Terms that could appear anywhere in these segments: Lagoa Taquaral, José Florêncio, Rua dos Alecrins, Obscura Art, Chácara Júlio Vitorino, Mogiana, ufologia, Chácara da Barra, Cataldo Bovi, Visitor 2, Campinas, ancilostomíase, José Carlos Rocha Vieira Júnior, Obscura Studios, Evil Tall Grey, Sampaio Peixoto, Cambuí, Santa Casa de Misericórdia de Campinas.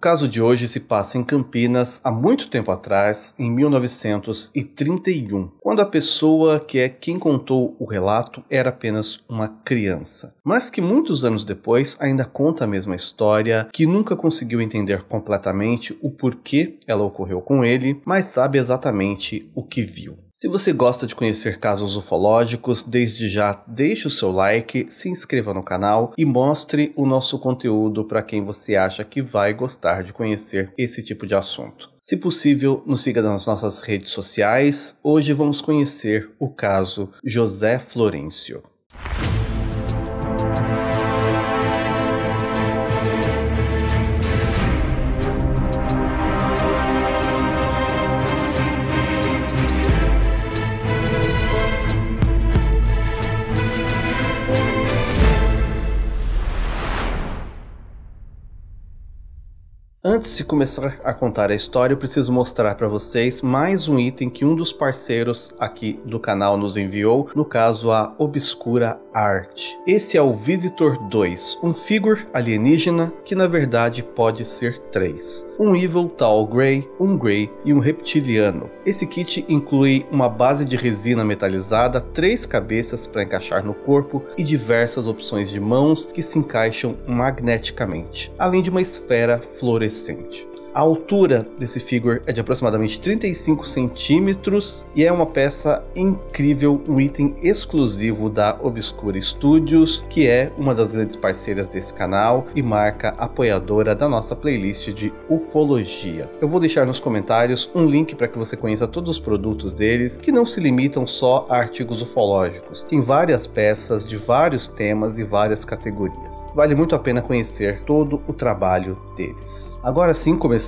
O caso de hoje se passa em Campinas há muito tempo atrás, em 1931, quando a pessoa que é quem contou o relato era apenas uma criança, mas que muitos anos depois ainda conta a mesma história, que nunca conseguiu entender completamente o porquê ela ocorreu com ele, mas sabe exatamente o que viu. Se você gosta de conhecer casos ufológicos, desde já deixe o seu like, se inscreva no canal e mostre o nosso conteúdo para quem você acha que vai gostar de conhecer esse tipo de assunto. Se possível, nos siga nas nossas redes sociais. Hoje vamos conhecer o caso José Florêncio. Antes de começar a contar a história, eu preciso mostrar para vocês mais um item que um dos parceiros aqui do canal nos enviou, no caso a Obscura Art. Esse é o Visitor 2, um figure alienígena que na verdade pode ser 3. Um Evil Tall Grey, um Grey e um Reptiliano. Esse kit inclui uma base de resina metalizada, 3 cabeças para encaixar no corpo e diversas opções de mãos que se encaixam magneticamente, além de uma esfera fluorescente. A altura desse figure é de aproximadamente 35 centímetros e é uma peça incrível, um item exclusivo da Obscura Studios, que é uma das grandes parceiras desse canal e marca apoiadora da nossa playlist de ufologia. Eu vou deixar nos comentários um link para que você conheça todos os produtos deles, que não se limitam só a artigos ufológicos. Tem várias peças de vários temas e várias categorias. Vale muito a pena conhecer todo o trabalho deles. Agora sim, começando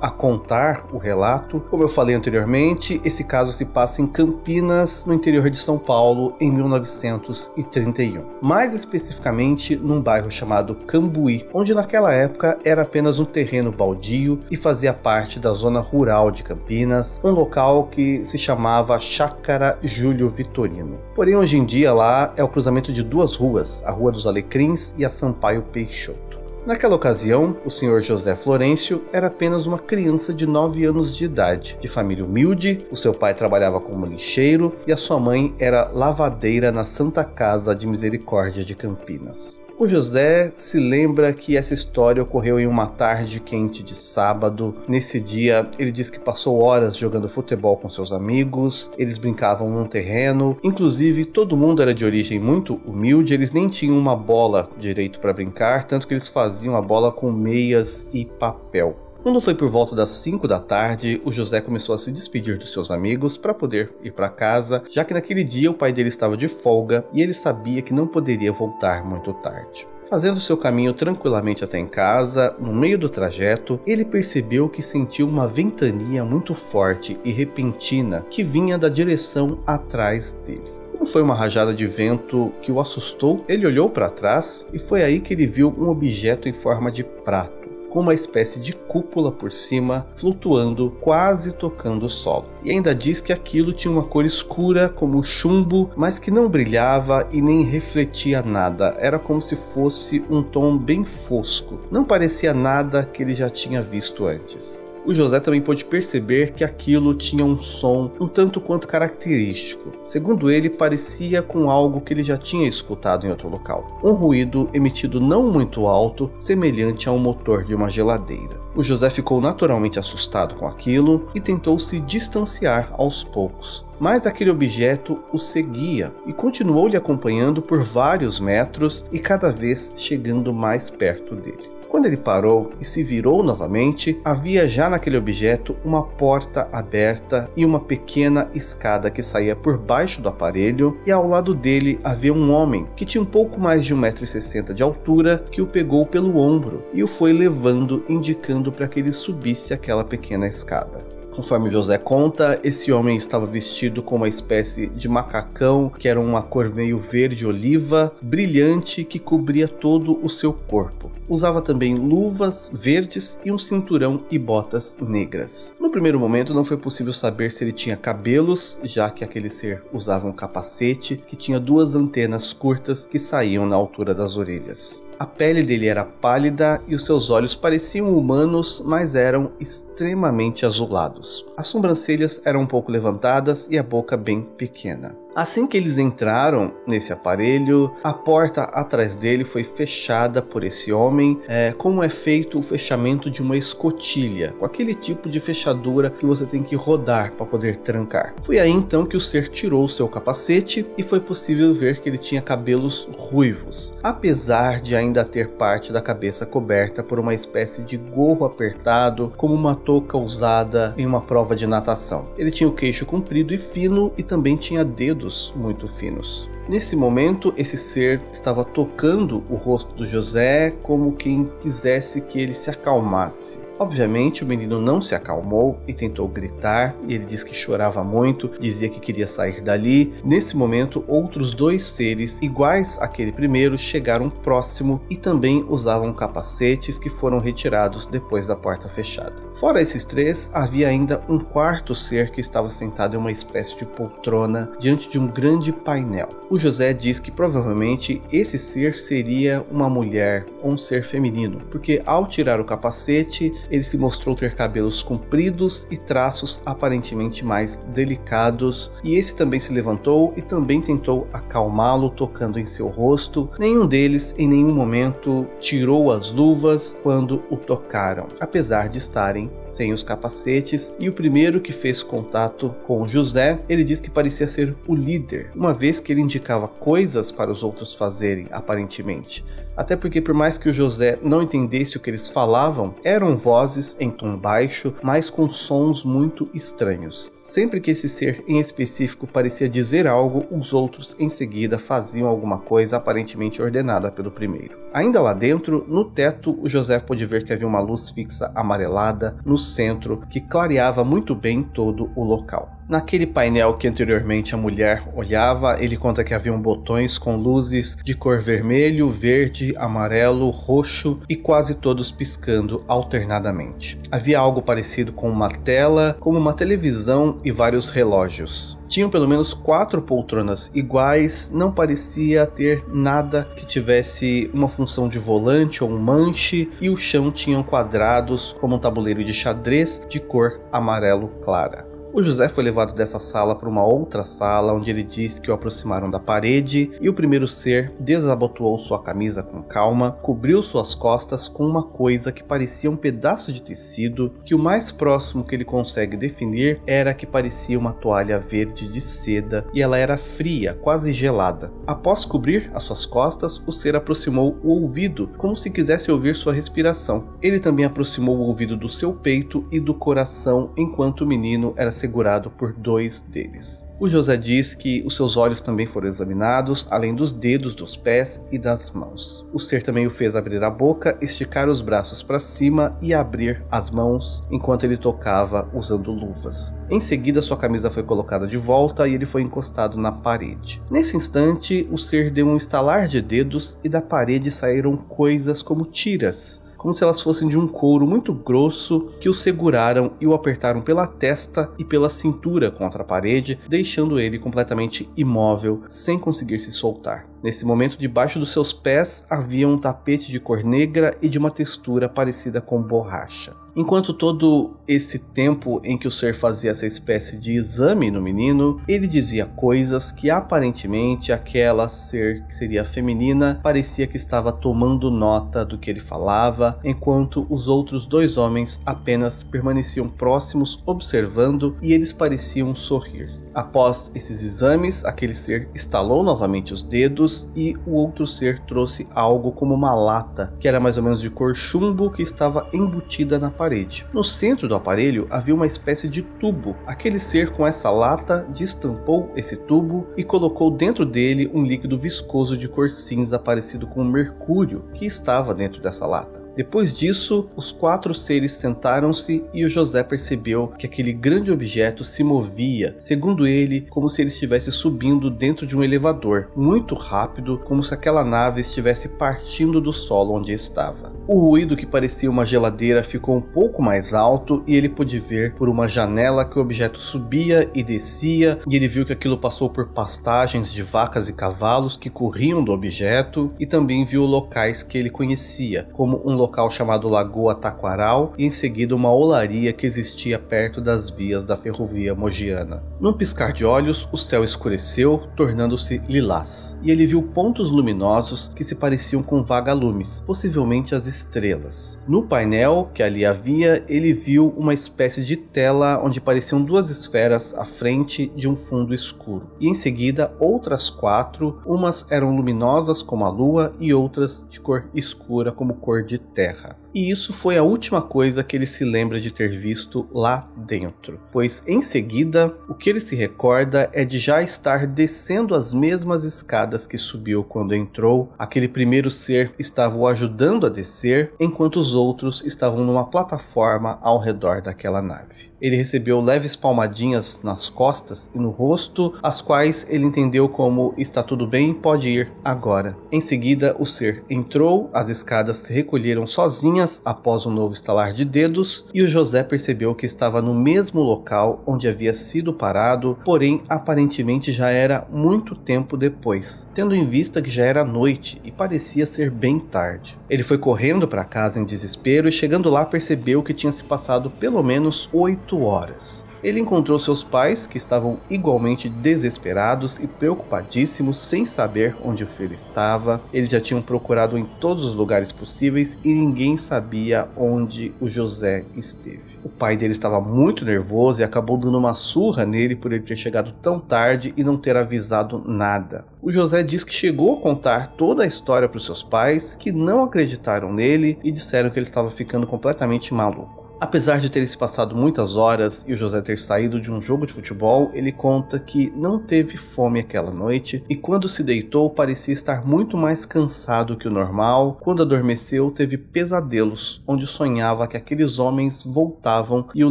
a contar o relato. Como eu falei anteriormente, esse caso se passa em Campinas, no interior de São Paulo, em 1931. Mais especificamente num bairro chamado Cambuí, onde naquela época era apenas um terreno baldio e fazia parte da zona rural de Campinas, um local que se chamava Chácara Júlio Vitorino. Porém, hoje em dia lá é o cruzamento de duas ruas, a Rua dos Alecrins e a Sampaio Peixoto. Naquela ocasião, o senhor José Florêncio era apenas uma criança de 9 anos de idade, de família humilde. O seu pai trabalhava como lixeiro e a sua mãe era lavadeira na Santa Casa de Misericórdia de Campinas. O José se lembra que essa história ocorreu em uma tarde quente de sábado. Nesse dia, ele diz que passou horas jogando futebol com seus amigos, eles brincavam num terreno, inclusive todo mundo era de origem muito humilde, eles nem tinham uma bola direito para brincar, tanto que eles faziam a bola com meias e papel. Quando foi por volta das 5 da tarde, o José começou a se despedir dos seus amigos para poder ir para casa, já que naquele dia o pai dele estava de folga e ele sabia que não poderia voltar muito tarde. Fazendo seu caminho tranquilamente até em casa, no meio do trajeto, ele percebeu que sentiu uma ventania muito forte e repentina que vinha da direção atrás dele. Como foi uma rajada de vento que o assustou, ele olhou para trás e foi aí que ele viu um objeto em forma de prato, com uma espécie de cúpula por cima, flutuando, quase tocando o solo. E ainda diz que aquilo tinha uma cor escura, como chumbo, mas que não brilhava e nem refletia nada. Era como se fosse um tom bem fosco. Não parecia nada que ele já tinha visto antes. O José também pôde perceber que aquilo tinha um som um tanto quanto característico. Segundo ele, parecia com algo que ele já tinha escutado em outro local. Um ruído emitido não muito alto, semelhante a um motor de uma geladeira. O José ficou naturalmente assustado com aquilo e tentou se distanciar aos poucos. Mas aquele objeto o seguia e continuou lhe acompanhando por vários metros e cada vez chegando mais perto dele. Quando ele parou e se virou novamente, havia já naquele objeto uma porta aberta e uma pequena escada que saía por baixo do aparelho, e ao lado dele havia um homem que tinha um pouco mais de 1,60 m de altura, que o pegou pelo ombro e o foi levando, indicando para que ele subisse aquela pequena escada. Conforme José conta, esse homem estava vestido com uma espécie de macacão que era uma cor meio verde-oliva, brilhante, que cobria todo o seu corpo. Usava também luvas verdes e um cinturão e botas negras. No primeiro momento não foi possível saber se ele tinha cabelos, já que aquele ser usava um capacete que tinha duas antenas curtas que saíam na altura das orelhas. A pele dele era pálida e os seus olhos pareciam humanos, mas eram extremamente azulados. As sobrancelhas eram um pouco levantadas e a boca bem pequena. Assim que eles entraram nesse aparelho, a porta atrás dele foi fechada por esse homem, como é feito o fechamento de uma escotilha, com aquele tipo de fechadura que você tem que rodar para poder trancar. Foi aí então que o ser tirou seu capacete e foi possível ver que ele tinha cabelos ruivos, apesar de ainda ter parte da cabeça coberta por uma espécie de gorro apertado, como uma touca usada em uma prova de natação. Ele tinha o queixo comprido e fino e também tinha dedos muito finos. Nesse momento, esse ser estava tocando o rosto do José como quem quisesse que ele se acalmasse. Obviamente, o menino não se acalmou e tentou gritar, e ele disse que chorava muito, dizia que queria sair dali. Nesse momento, outros dois seres iguais àquele primeiro chegaram próximo e também usavam capacetes que foram retirados depois da porta fechada. Fora esses três, havia ainda um quarto ser que estava sentado em uma espécie de poltrona diante de um grande painel. O José diz que provavelmente esse ser seria uma mulher ou um ser feminino, porque ao tirar o capacete, ele se mostrou ter cabelos compridos e traços aparentemente mais delicados, e esse também se levantou e também tentou acalmá-lo tocando em seu rosto. Nenhum deles em nenhum momento tirou as luvas quando o tocaram, apesar de estarem sem os capacetes, e o primeiro que fez contato com o José, ele diz que parecia ser o líder, uma vez que ele indicava coisas para os outros fazerem, aparentemente. Até porque, por mais que o José não entendesse o que eles falavam, eram vozes em tom baixo, mas com sons muito estranhos. Sempre que esse ser em específico parecia dizer algo, os outros em seguida faziam alguma coisa aparentemente ordenada pelo primeiro. Ainda lá dentro, no teto, o José pôde ver que havia uma luz fixa amarelada no centro, que clareava muito bem todo o local. Naquele painel que anteriormente a mulher olhava, ele conta que haviam botões com luzes de cor vermelho, verde, amarelo, roxo e quase todos piscando alternadamente. Havia algo parecido com uma tela, como uma televisão, e vários relógios. Tinham pelo menos 4 poltronas iguais, não parecia ter nada que tivesse uma função de volante ou um manche, e o chão tinha quadrados como um tabuleiro de xadrez de cor amarelo clara. O José foi levado dessa sala para uma outra sala, onde ele diz que o aproximaram da parede, e o primeiro ser desabotoou sua camisa com calma, cobriu suas costas com uma coisa que parecia um pedaço de tecido, que o mais próximo que ele consegue definir era que parecia uma toalha verde de seda, e ela era fria, quase gelada. Após cobrir as suas costas, o ser aproximou o ouvido, como se quisesse ouvir sua respiração. Ele também aproximou o ouvido do seu peito e do coração, enquanto o menino era segurado por dois deles. O José diz que os seus olhos também foram examinados, além dos dedos dos pés e das mãos. O ser também o fez abrir a boca, esticar os braços para cima e abrir as mãos enquanto ele tocava usando luvas. Em seguida, sua camisa foi colocada de volta e ele foi encostado na parede. Nesse instante, o ser deu um estalar de dedos e da parede saíram coisas como tiras, como se elas fossem de um couro muito grosso, que o seguraram e o apertaram pela testa e pela cintura contra a parede, deixando ele completamente imóvel, sem conseguir se soltar. Nesse momento, debaixo dos seus pés havia um tapete de cor negra e de uma textura parecida com borracha. Enquanto todo esse tempo em que o ser fazia essa espécie de exame no menino, ele dizia coisas que aparentemente aquela ser que seria feminina parecia que estava tomando nota do que ele falava, enquanto os outros dois homens apenas permaneciam próximos observando, e eles pareciam sorrir. Após esses exames, aquele ser estalou novamente os dedos e o outro ser trouxe algo como uma lata, que era mais ou menos de cor chumbo, que estava embutida na parede. No centro do aparelho havia uma espécie de tubo. Aquele ser com essa lata destampou esse tubo e colocou dentro dele um líquido viscoso de cor cinza parecido com mercúrio, que estava dentro dessa lata. Depois disso, os quatro seres sentaram-se e o José percebeu que aquele grande objeto se movia, segundo ele, como se ele estivesse subindo dentro de um elevador, muito rápido, como se aquela nave estivesse partindo do solo onde estava. O ruído que parecia uma geladeira ficou um pouco mais alto e ele pôde ver por uma janela que o objeto subia e descia, e ele viu que aquilo passou por pastagens de vacas e cavalos que corriam do objeto, e também viu locais que ele conhecia, como um local chamado Lagoa Taquaral e em seguida uma olaria que existia perto das vias da ferrovia Mogiana. Num piscar de olhos, o céu escureceu, tornando-se lilás, e ele viu pontos luminosos que se pareciam com vagalumes, possivelmente as estrelas. No painel que ali havia, ele viu uma espécie de tela onde pareciam duas esferas à frente de um fundo escuro, e em seguida outras quatro, umas eram luminosas como a lua e outras de cor escura como cor de terra. E isso foi a última coisa que ele se lembra de ter visto lá dentro, pois em seguida o que ele se recorda é de já estar descendo as mesmas escadas que subiu quando entrou. Aquele primeiro ser estava o ajudando a descer, enquanto os outros estavam numa plataforma ao redor daquela nave. Ele recebeu leves palmadinhas nas costas e no rosto, as quais ele entendeu como "está tudo bem, pode ir agora". Em seguida o ser entrou, as escadas se recolheram sozinhas após um novo estalar de dedos, e o José percebeu que estava no mesmo local onde havia sido parado, porém aparentemente já era muito tempo depois, tendo em vista que já era noite e parecia ser bem tarde. Ele foi correndo para casa em desespero e chegando lá percebeu que tinha se passado pelo menos 8 horas. Ele encontrou seus pais, que estavam igualmente desesperados e preocupadíssimos, sem saber onde o filho estava. Eles já tinham procurado em todos os lugares possíveis e ninguém sabia onde o José esteve. O pai dele estava muito nervoso e acabou dando uma surra nele por ele ter chegado tão tarde e não ter avisado nada. O José diz que chegou a contar toda a história para os seus pais, que não acreditaram nele e disseram que ele estava ficando completamente maluco. Apesar de terem se passado muitas horas e o José ter saído de um jogo de futebol, ele conta que não teve fome aquela noite e quando se deitou parecia estar muito mais cansado que o normal. Quando adormeceu, teve pesadelos, onde sonhava que aqueles homens voltavam e o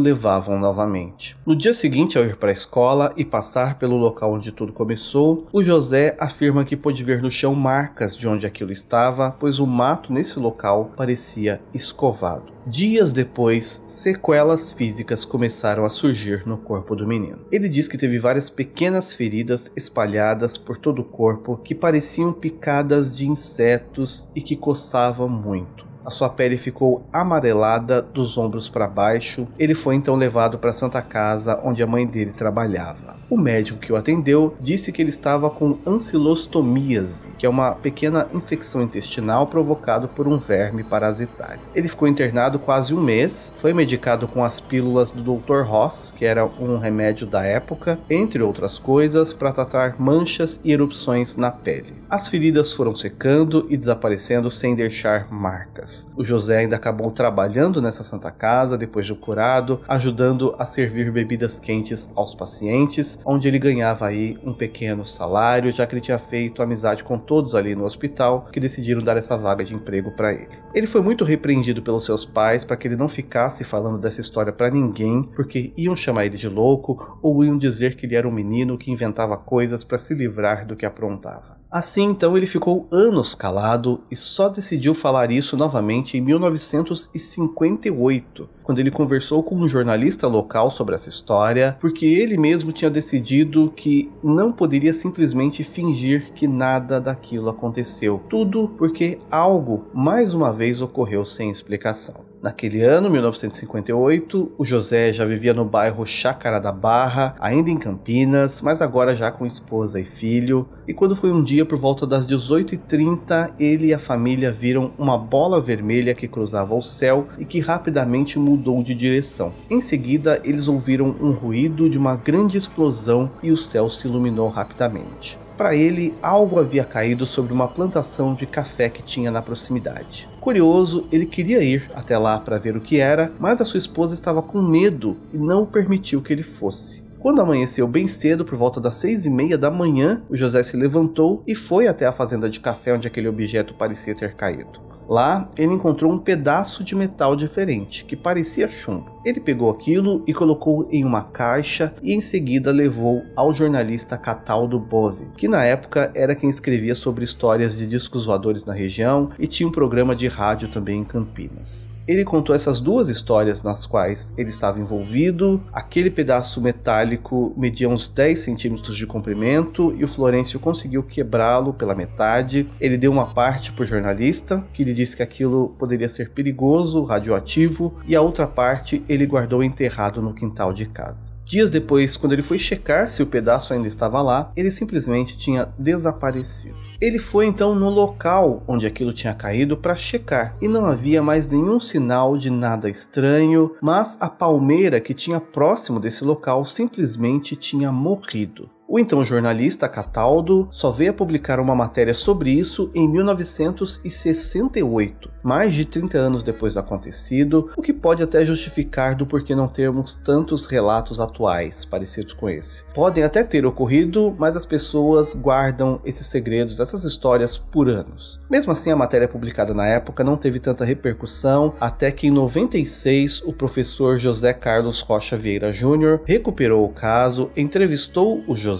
levavam novamente. No dia seguinte, ao ir para a escola e passar pelo local onde tudo começou, o José afirma que pôde ver no chão marcas de onde aquilo estava, pois o mato nesse local parecia escovado. Dias depois, sequelas físicas começaram a surgir no corpo do menino. Ele diz que teve várias pequenas feridas espalhadas por todo o corpo que pareciam picadas de insetos e que coçavam muito. A sua pele ficou amarelada dos ombros para baixo. Ele foi então levado para a Santa Casa, onde a mãe dele trabalhava. O médico que o atendeu disse que ele estava com ancilostomíase, que é uma pequena infecção intestinal provocada por um verme parasitário. Ele ficou internado quase um mês, foi medicado com as pílulas do Dr. Ross, que era um remédio da época, entre outras coisas, para tratar manchas e erupções na pele. As feridas foram secando e desaparecendo sem deixar marcas. O José ainda acabou trabalhando nessa Santa Casa depois do curado, ajudando a servir bebidas quentes aos pacientes, onde ele ganhava aí um pequeno salário, já que ele tinha feito amizade com todos ali no hospital, que decidiram dar essa vaga de emprego para ele. Ele foi muito repreendido pelos seus pais para que ele não ficasse falando dessa história para ninguém, porque iam chamar ele de louco ou iam dizer que ele era um menino que inventava coisas para se livrar do que aprontava. Assim, então, ele ficou anos calado e só decidiu falar isso novamente em 1958, quando ele conversou com um jornalista local sobre essa história, porque ele mesmo tinha decidido que não poderia simplesmente fingir que nada daquilo aconteceu. Tudo porque algo, mais uma vez, ocorreu sem explicação. Naquele ano, 1958, o José já vivia no bairro Chácara da Barra, ainda em Campinas, mas agora já com esposa e filho. E quando foi um dia, por volta das 18h30, ele e a família viram uma bola vermelha que cruzava o céu e que rapidamente mudou de direção. Em seguida, eles ouviram um ruído de uma grande explosão e o céu se iluminou rapidamente. Para ele, algo havia caído sobre uma plantação de café que tinha na proximidade. Curioso, ele queria ir até lá para ver o que era, mas a sua esposa estava com medo e não permitiu que ele fosse. Quando amanheceu bem cedo, por volta das 6h30 da manhã, o José se levantou e foi até a fazenda de café onde aquele objeto parecia ter caído. Lá, ele encontrou um pedaço de metal diferente, que parecia chumbo. Ele pegou aquilo e colocou em uma caixa e em seguida levou ao jornalista Cataldo Bovi, que na época era quem escrevia sobre histórias de discos voadores na região e tinha um programa de rádio também em Campinas. Ele contou essas duas histórias nas quais ele estava envolvido. Aquele pedaço metálico media uns 10 centímetros de comprimento e o Florêncio conseguiu quebrá-lo pela metade. Ele deu uma parte para o jornalista, que lhe disse que aquilo poderia ser perigoso, radioativo, e a outra parte ele guardou enterrado no quintal de casa. Dias depois, quando ele foi checar se o pedaço ainda estava lá, ele simplesmente tinha desaparecido. Ele foi então no local onde aquilo tinha caído para checar, e não havia mais nenhum sinal de nada estranho, mas a palmeira que tinha próximo desse local simplesmente tinha morrido. O então jornalista Cataldo só veio a publicar uma matéria sobre isso em 1968, mais de 30 anos depois do acontecido, o que pode até justificar do porquê não termos tantos relatos atuais parecidos com esse. Podem até ter ocorrido, mas as pessoas guardam esses segredos, essas histórias por anos. Mesmo assim, a matéria publicada na época não teve tanta repercussão, até que em 96 o professor José Carlos Rocha Vieira Júnior recuperou o caso, entrevistou o José,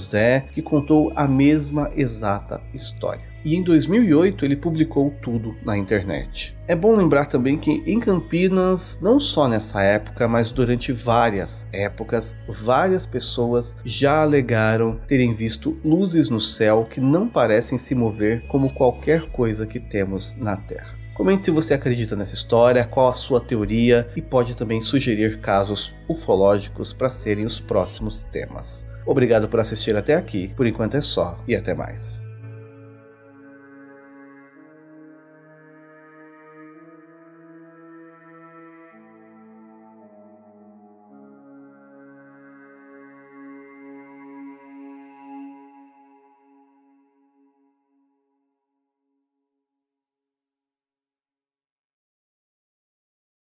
que contou a mesma exata história. E em 2008 ele publicou tudo na internet. É bom lembrar também que em Campinas, não só nessa época, mas durante várias épocas, várias pessoas já alegaram terem visto luzes no céu que não parecem se mover como qualquer coisa que temos na Terra. Comente se você acredita nessa história, qual a sua teoria, e pode também sugerir casos ufológicos para serem os próximos temas. Obrigado por assistir até aqui, por enquanto é só e até mais.